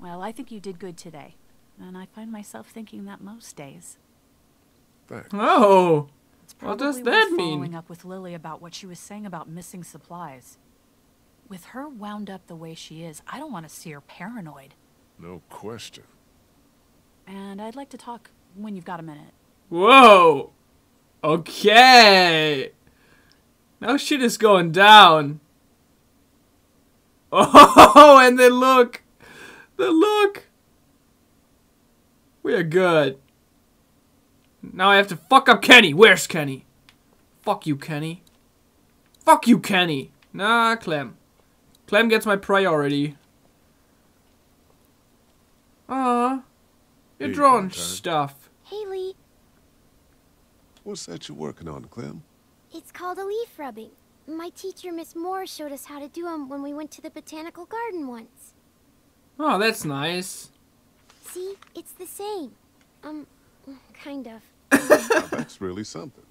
Well, I think you did good today. And I find myself thinking that most days. Thanks. Oh! What does that mean? Following up with Lilly about what she was saying about missing supplies. With her wound up the way she is, I don't want to see her paranoid. No question. And I'd like to talk when you've got a minute. Whoa! Okay! Now shit is going down. Oh, and then look! The look! We are good. Now I have to fuck up Kenny. Where's Kenny? Fuck you, Kenny. Fuck you, Kenny. Nah, Clem. Clem gets my priority. Ah, you're drawing stuff. Hey, Lee. What's that you're working on, Clem? It's called a leaf rubbing. My teacher, Miss Moore, showed us how to do them when we went to the botanical garden once. Oh, that's nice. See, it's the same. Kind of. Now that's really something.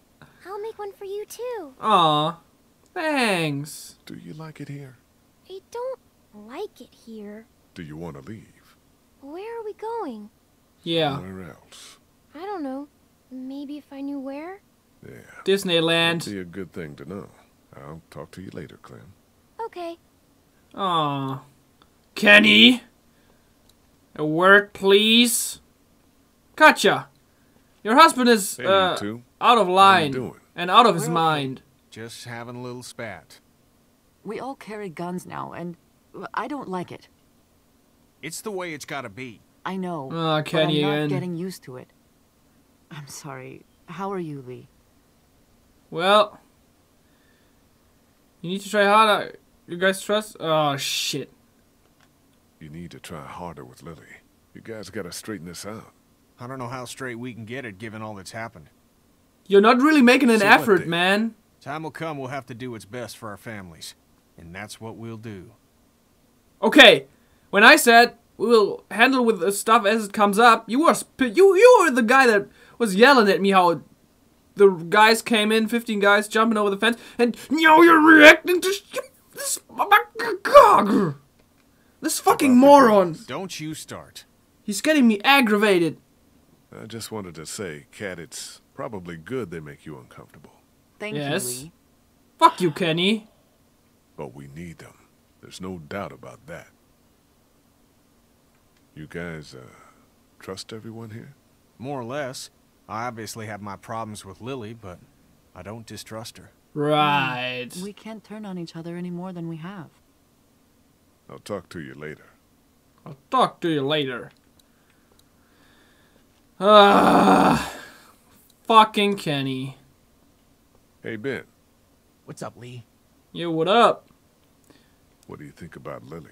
I'll make one for you too. Aw, thanks. Do you like it here? I don't like it here. Do you want to leave? Where are we going? Yeah. Where else? I don't know. Maybe if I knew where. Yeah. Disneyland. That'd be a good thing to know. I'll talk to you later, Clem. Okay. Aw, Kenny. A word, please. Katjaa. Your husband is out of line and out of his mind. Just having a little spat. We all carry guns now, and I don't like it. It's the way it's gotta be. I know. Oh, Kenny, but I'm not getting used to it. I'm sorry. How are you, Lee? Well, you need to try harder. You guys trust? Oh shit. You need to try harder with Lilly. You guys gotta straighten this out. I don't know how straight we can get it, given all that's happened. You're not really making an effort, man. Time will come, we'll have to do what's best for our families. And that's what we'll do. Okay, when I said we'll handle with the stuff as it comes up, you were the guy that was yelling at me how the guys came in, 15 guys jumping over the fence, and now you're reacting to this fucking moron. Don't you start. He's getting me aggravated. I just wanted to say, Kat, it's probably good they make you uncomfortable. Thank you, Lee. Fuck you, Kenny. But we need them. There's no doubt about that. You guys, trust everyone here? More or less. I obviously have my problems with Lilly, but I don't distrust her. Right. We can't turn on each other any more than we have. I'll talk to you later. I'll talk to you later. Fucking Kenny. Hey, Ben. What's up, Lee? Yo, what up? What do you think about Lilly?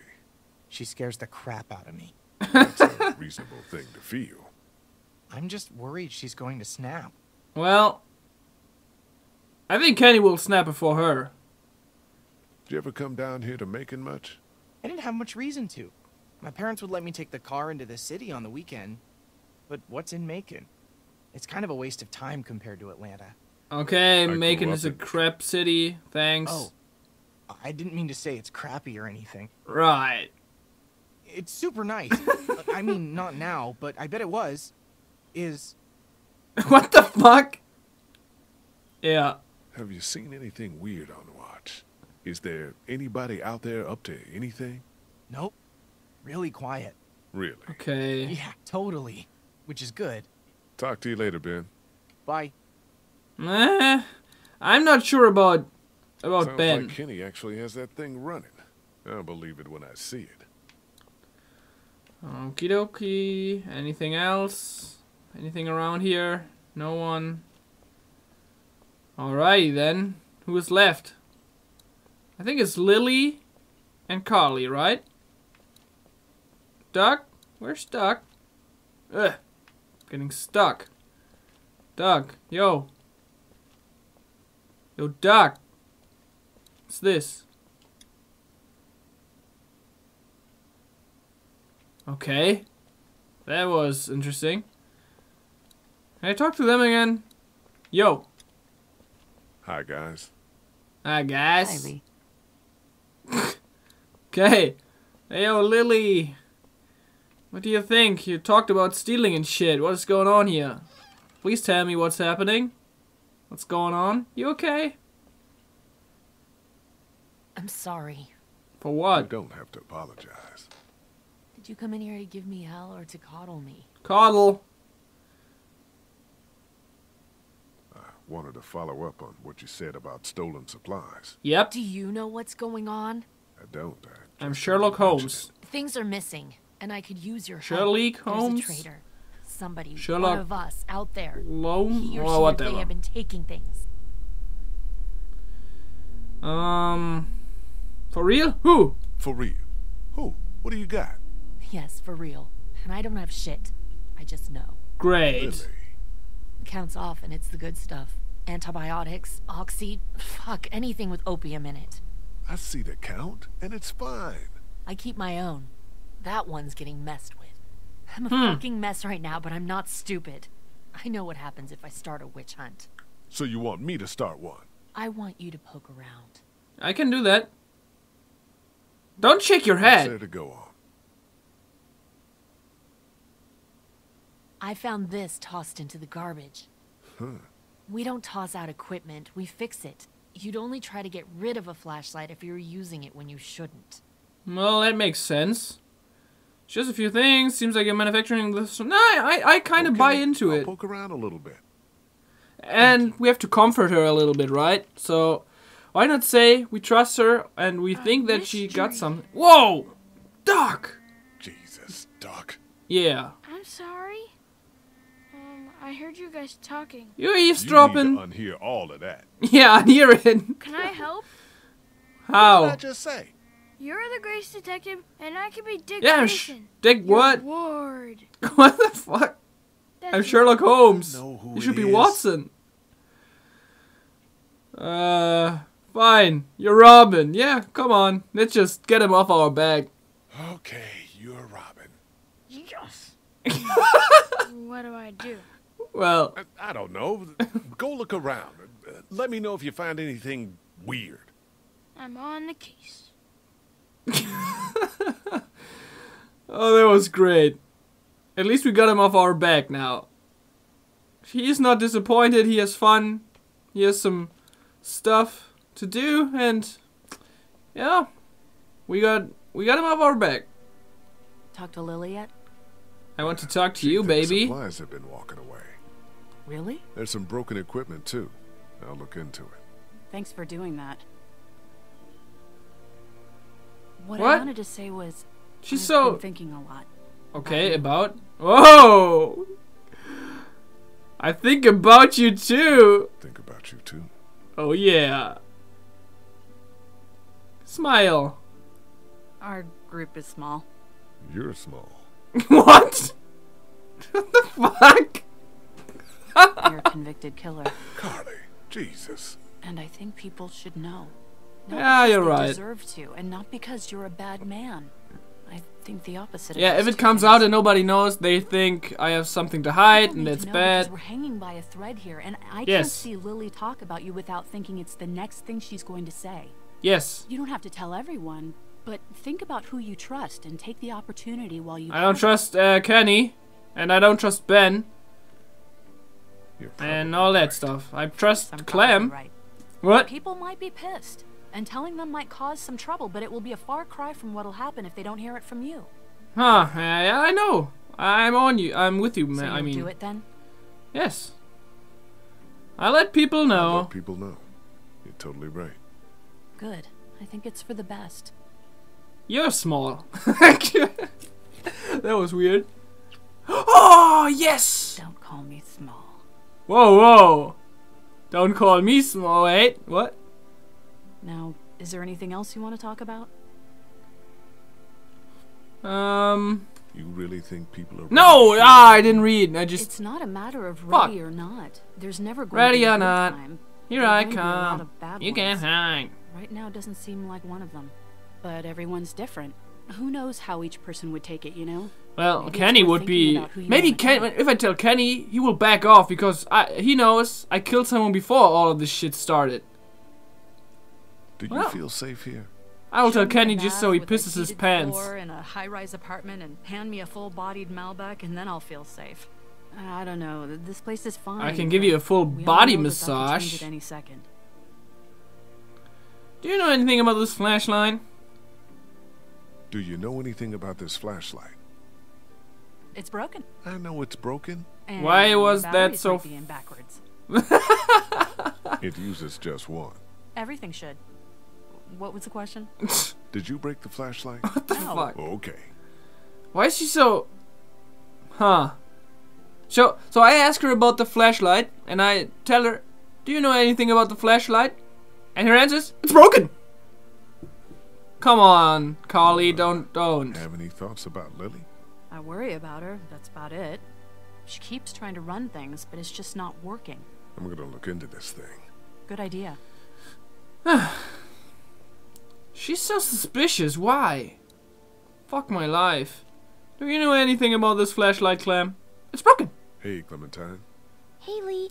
She scares the crap out of me. That's a reasonable thing to feel. I'm just worried she's going to snap. Well, I think Kenny will snap before her. Did you ever come down here to Macon much? I didn't have much reason to. My parents would let me take the car into the city on the weekend. But what's in Macon? It's kind of a waste of time compared to Atlanta. Okay, Macon is a crap city. Thanks. Oh, I didn't mean to say it's crappy or anything. Right. It's super nice. I mean, not now, but I bet it was. Is. What the fuck? Yeah. Have you seen anything weird on watch? Is there anybody out there up to anything? Nope. Really quiet. Really? Okay. Yeah, totally. Which is good. Talk to you later, Ben. Bye. I'm not sure about sounds Ben. Like Kenny actually has that thing running. I'll believe it when I see it. Okie dokie. Anything else? Anything around here? No one. Alrighty then. Who is left? I think it's Lilly and Carley, right? Duck? Where's Duck? Ugh. Getting stuck. Duck. Yo. Yo, Duck. What's this? Okay. That was interesting. Can I talk to them again? Yo. Hi, guys. Hi, guys. Okay. Hey, yo, Lilly. What do you think? You talked about stealing and shit. What is going on here? Please tell me what's happening. What's going on? You okay? I'm sorry. For what? You don't have to apologize. Did you come in here to give me hell or to coddle me? Coddle. I wanted to follow up on what you said about stolen supplies. Yep. Do you know what's going on? I don't. I'm Sherlock Holmes. Things are missing. And I could use your help. Holmes? There's a traitor. Somebody, Sherlock one of us out there. He or she or they have been taking things. For real? Who? For real. Who? What do you got? Yes, for real. And I don't have shit. I just know. Great. Lilly. Counts off and it's the good stuff. Antibiotics, oxy, fuck, anything with opium in it. I see the count and it's fine. I keep my own. That one's getting messed with. I'm a fucking mess right now, but I'm not stupid. I know what happens if I start a witch hunt. So you want me to start one? I want you to poke around. I can do that. Don't shake your head. What's there to go on? I found this tossed into the garbage. Huh. We don't toss out equipment, we fix it. You'd only try to get rid of a flashlight if you were using it when you shouldn't. Well, that makes sense. Just a few things. Seems like you're manufacturing this. No, I kind of buy into it. I'll poke around a little bit. And we have to comfort her a little bit, right? So, why not say we trust her and we think that she got something? Whoa! Duck! Jesus, Duck. Yeah. I'm sorry. I heard you guys talking. You're eavesdropping. You need to unhear all of that. Yeah, I hear it. Can I help? How? What did I just say? You're the Grace detective, and I can be Dick Grayson. Dick what? Ward. What the fuck? That's I'm Sherlock Holmes. You should be Watson. Fine. You're Robin. Yeah, come on. Let's just get him off our back. Okay, you're Robin. Yes. What do I do? Well, I don't know. Go look around. Let me know if you find anything weird. I'm on the case. Oh, that was great. At least we got him off our back now. He is not disappointed. He has fun. He has some stuff to do, and yeah, we got him off our back. Talk to Lilly yet? I want to talk to you, baby. Supplies have been walking away. Really? There's some broken equipment too. I'll look into it. Thanks for doing that. What I wanted to say was, she's been thinking a lot. Okay, about. Whoa! I think about you too. Think about you too. Oh yeah. Smile. Our group is small. You're small. What? What the fuck? You're a convicted killer, Carley. Jesus. And I think people should know. Yeah, you're right. Deserve to, and not because you're a bad man. I think the opposite. Yeah, if it comes out and nobody knows, they think I have something to hide, and it's bad. We're hanging by a thread here, and I can't see Lilly talk about you without thinking it's the next thing she's going to say. Yes. You don't have to tell everyone, but think about who you trust and take the opportunity while you. I don't trust Kenny, and I don't trust Ben, and all that stuff. I trust Clem. Right. What? People might be pissed. And telling them might cause some trouble, but it will be a far cry from what'll happen if they don't hear it from you. Huh? Yeah, I know. I'm on you. I'm with you, man. So you do it then. Yes. I let people know. I let people know. You're totally right. Good. I think it's for the best. You're small. That was weird. Oh yes. Don't call me small. Whoa, whoa. Don't call me small, eh? What? Now, is there anything else you want to talk about? You really think people are... No! Ah, I didn't read. I just... It's not a matter of ready or not. There's never going to be a time. Here I come. You can't hang. Right now doesn't seem like one of them. But everyone's different. Who knows how each person would take it, you know? Well, maybe Kenny would be... Maybe Kenny... If I tell Kenny, he will back off because he knows I killed someone before all of this shit started. Do you feel safe here? I will tell Kenny just so he pisses his pants. In a high-rise apartment and hand me a full-bodied Malbec, and then I'll feel safe. I don't know. This place is fine. I can give you a full-body massage. Any second. Do you know anything about this flashlight? Do you know anything about this flashlight? It's broken. I know it's broken. And why was that so? Backwards. It uses just one. Everything should. What was the question? Did you break the flashlight? What the fuck? Okay. Why is she so... Huh. So I ask her about the flashlight, and I tell her, do you know anything about the flashlight? And her answer is, it's broken! Come on, Carley, don't. Have any thoughts about Lilly? I worry about her, that's about it. She keeps trying to run things, but it's just not working. I'm gonna look into this thing. Good idea. She's so suspicious, why? Fuck my life. Do you know anything about this flashlight, Clem? It's broken! Hey, Clementine. Hey, Lee.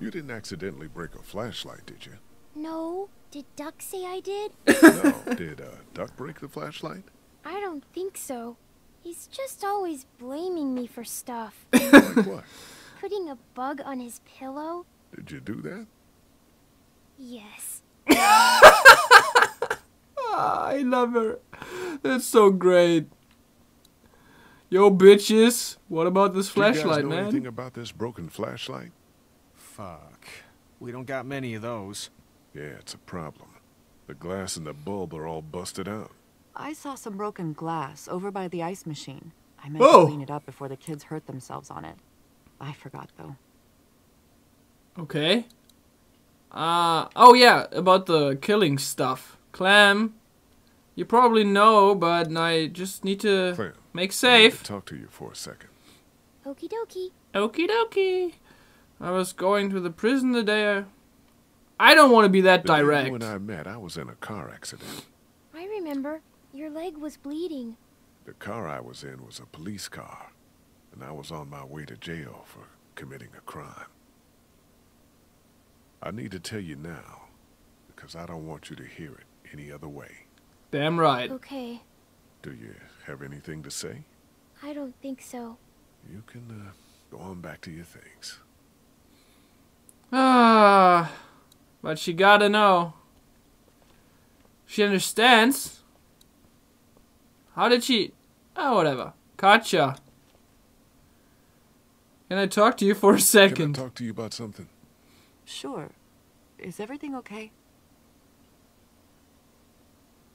You didn't accidentally break a flashlight, did you? No. Did Duck say I did? No. Did Duck break the flashlight? I don't think so. He's just always blaming me for stuff. Like what? Putting a bug on his pillow. Did you do that? Yes. I love her. That's so great. Yo, bitches. What about this flashlight, man? Do you guys know anything about this broken flashlight? Fuck. We don't got many of those. Yeah, it's a problem. The glass and the bulb are all busted out. I saw some broken glass over by the ice machine. I meant to clean it up before the kids hurt themselves on it. I forgot, though. Okay. Oh, yeah. About the killing stuff. Clem, you probably know, but I just need to make safe. I need to talk to you for a second. Okie dokie. Okie dokie. I was going to the prison today. I don't want to be that direct. When I met, I was in a car accident. I remember. Your leg was bleeding. The car I was in was a police car, and I was on my way to jail for committing a crime. I need to tell you now, because I don't want you to hear it any other way. Damn right. Okay. Do you have anything to say? I don't think so. You can go on back to your things. But she gotta know. She understands. How did she... Oh, whatever. Katjaa. Can I talk to you for a second? Can I talk to you about something? Sure. Is everything okay?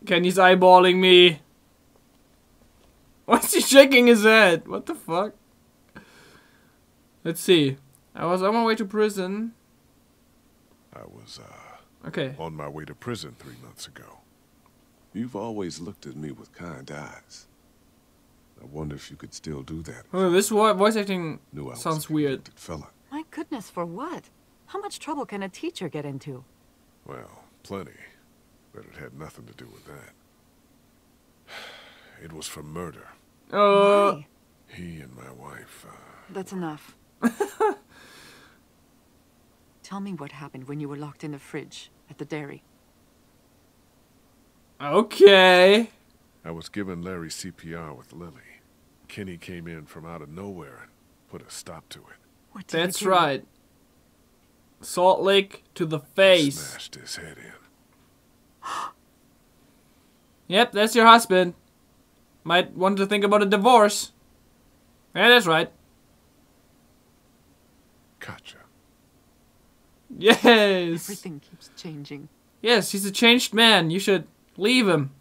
Kenny's eyeballing me. Why's he shaking his head? What the fuck? Let's see. I was on my way to prison. I was, on my way to prison 3 months ago. You've always looked at me with kind eyes. I wonder if you could still do that. Oh, this voice acting sounds weird. Fella. My goodness, for what? How much trouble can a teacher get into? Well, plenty. But it had nothing to do with that. It was for murder. Oh. He and my wife. That's enough. Tell me what happened when you were locked in the fridge at the dairy. Okay. I was giving Larry CPR with Lilly. Kenny came in from out of nowhere and put a stop to it. That's right. Salt Lake to the face. I smashed his head in. Yep, that's your husband. Might want to think about a divorce. Yeah, that's right. Gotcha. Yes. Everything keeps changing. Yes, he's a changed man. You should leave him.